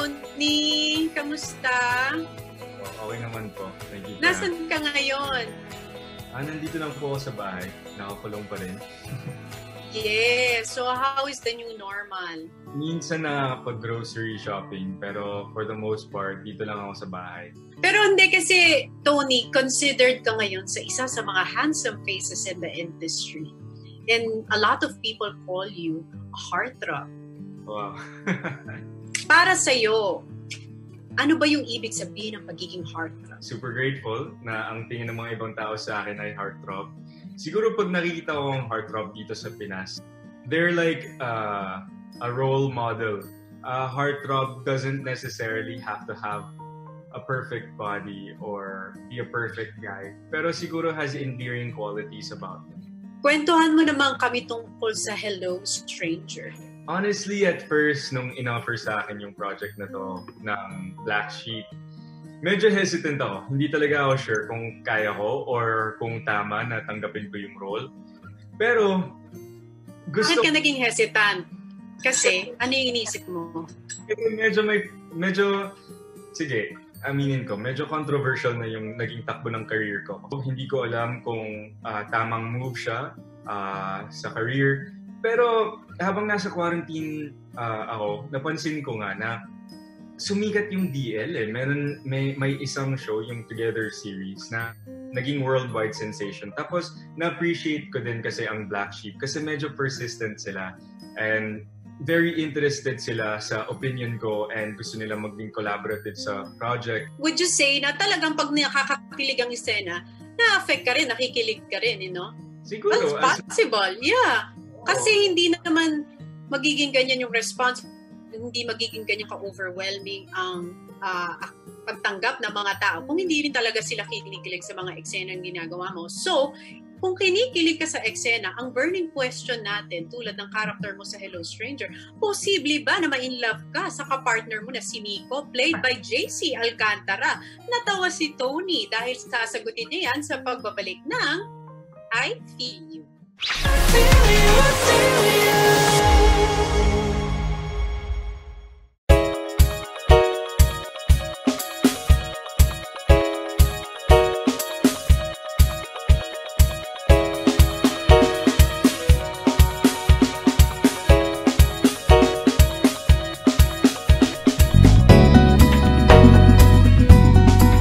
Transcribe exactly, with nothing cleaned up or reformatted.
Tony! Kamusta? Okay naman po. Nagiging. Nasaan ka ngayon? Ah, nandito lang po sa bahay. Nakakulong pa rin. Yes. So, how is the new normal? Minsan nakakapag-grocery shopping, pero for the most part, dito lang ako sa bahay. Pero hindi kasi, Tony, considered ka ngayon sa isa sa mga handsome faces in the industry. And a lot of people call you a heartthrob. Wow. Para sa'yo, ano ba yung ibig sabihin ng pagiging heartthrob? Super grateful na ang tingin ng mga ibang tao sa akin ay heartthrob. Siguro pag nakikita ko ang heartthrob dito sa Pinas, they're like uh, a role model. A heartthrob doesn't necessarily have to have a perfect body or be a perfect guy. Pero siguro has endearing qualities about them. Kwentuhan mo naman kami tungkol sa Hello Stranger. Honestly, at first, nung in-offer sa akin yung project na to ng Black Sheep, medyo hesitant ako. Hindi talaga ako sure kung kaya ko or kung tama na tanggapin ko yung role. Pero, gusto... Bakit ka naging hesitant? Kasi, ano yung inisip mo? Medyo may... Medyo... Sige, aminin ko. Medyo controversial na yung naging takbo ng career ko. Hindi ko alam kung uh, tamang move siya uh, sa career. Pero, habang nasa quarantine uh, ako, napansin ko nga na sumikat yung B L eh. Meron, may, may isang show, yung Together series, na naging worldwide sensation. Tapos, na-appreciate ko din kasi ang Black Sheep kasi medyo persistent sila and very interested sila sa opinion ko and gusto nila maging collaborative sa project. Would you say na talagang pag nakakakilig ang isena, na-affect ka rin, nakikilig ka rin, you know? Siguro. That's possible, as... yeah. Kasi oh. Hindi naman magiging ganyan yung response. Hindi magiging ganyan ka-overwhelming ang uh, pagtanggap ng mga tao kung hindi rin talaga sila kinikilig sa mga eksena ang ginagawa mo. So, kung kinikilig ka sa eksena, ang burning question natin tulad ng character mo sa Hello Stranger, posible ba na ma-inlove ka sa kapartner mo na si Nico, played by J C Alcantara? Natawa si Tony dahil sasagutin niya yan sa pagbabalik ng I Feel U.